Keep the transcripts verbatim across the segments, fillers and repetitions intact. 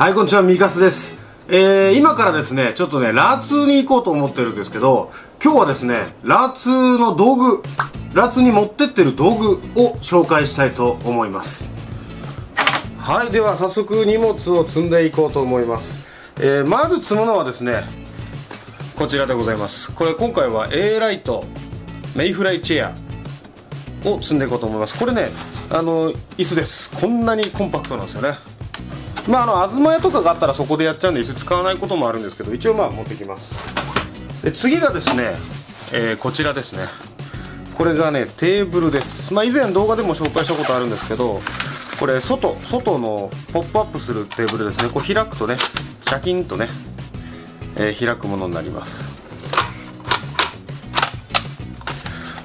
はい、こんにちは、ミカスです。えー、今からですね、ちょっとね、ラーツーに行こうと思ってるんですけど、今日はですね、ラーツーの道具、ラーツーに持ってってる道具を紹介したいと思います。はい、では早速荷物を積んでいこうと思います。えー、まず積むのはですね、こちらでございます。これ今回は A ライト、メイフライチェアを積んでいこうと思います。これね、あの椅子です。こんなにコンパクトなんですよね。まああの東屋とかがあったらそこでやっちゃうんで椅子使わないこともあるんですけど、一応まあ持ってきます。で次がですね、えー、こちらですね。これがねテーブルです。まあ以前動画でも紹介したことあるんですけど、これ外外のポップアップするテーブルですね。こう開くとねシャキンとね、えー、開くものになります。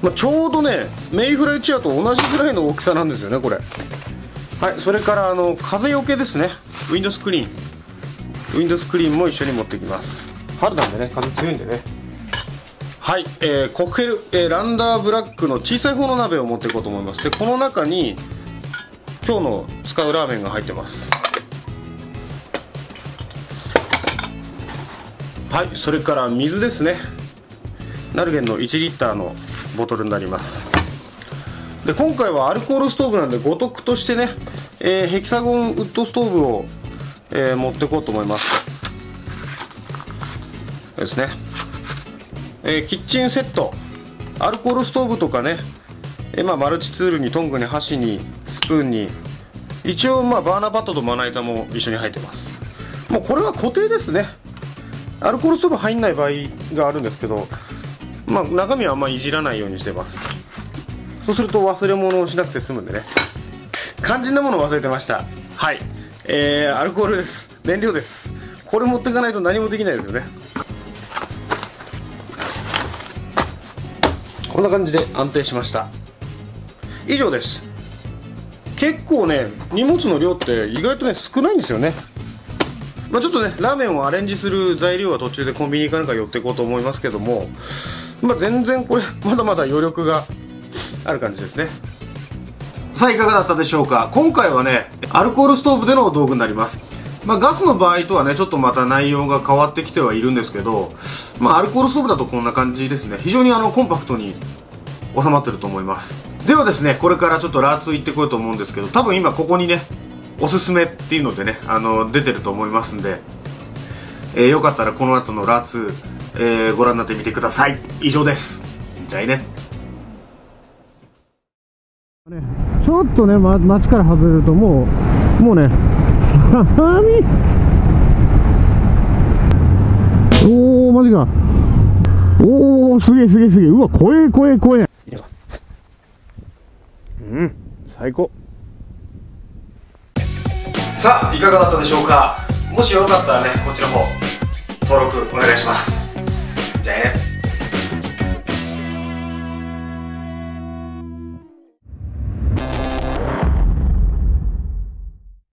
まあ、ちょうどねメイフライチェアと同じぐらいの大きさなんですよね、これ。はい、それからあの風よけですね。ウィンドスクリーンウィンドスクリーンも一緒に持ってきます。春なんでね、風強いんでね。はい、えー、コッヘル、えー、ランダーブラックの小さい方の鍋を持っていこうと思います。でこの中に今日の使うラーメンが入ってます。はい、それから水ですね。ナルゲンのいちリッターのボトルになります。で今回はアルコールストーブなんでごとくとしてね、えー、ヘキサゴンウッドストーブを、えー、持ってこうと思いますですね。えー、キッチンセット、アルコールストーブとかね、えーまあ、マルチツールにトングに箸にスプーンに、一応まあバーナーパッドとまな板も一緒に入ってます。もうこれは固定ですね。アルコールストーブ入んない場合があるんですけど、まあ、中身はあんまりいじらないようにしてます。そうすると忘れ物をしなくて済むんでね。肝心なもの忘れてました。はい、えー、アルコールです。燃料です。これ持っていかないと何もできないですよね。こんな感じで安定しました。以上です。結構ね荷物の量って意外とね少ないんですよね。まあ、ちょっとねラーメンをアレンジする材料は途中でコンビニ行かなんか寄っていこうと思いますけども、まあ、全然これまだまだ余力がある感じですね。さあいかがだったでしょうか。今回はねアルコールストーブでの道具になります。まあ、ガスの場合とはねちょっとまた内容が変わってきてはいるんですけど、まあ、アルコールストーブだとこんな感じですね。非常にあのコンパクトに収まってると思います。ではですね、これからちょっとラーツー行ってこようと思うんですけど、多分今ここにねおすすめっていうのでねあの出てると思いますんで、えー、よかったらこの後のラーツーえー、ご覧になってみてください。以上です。じゃあね、ちょっとね、ま、街から外れるともうもうね寒い。おおマジか。おおすげえすげえすげえ。うわ怖え怖え怖え。うん、最高。さあいかがだったでしょうか。もしよかったらねこちらも登録お願いします。じゃあね。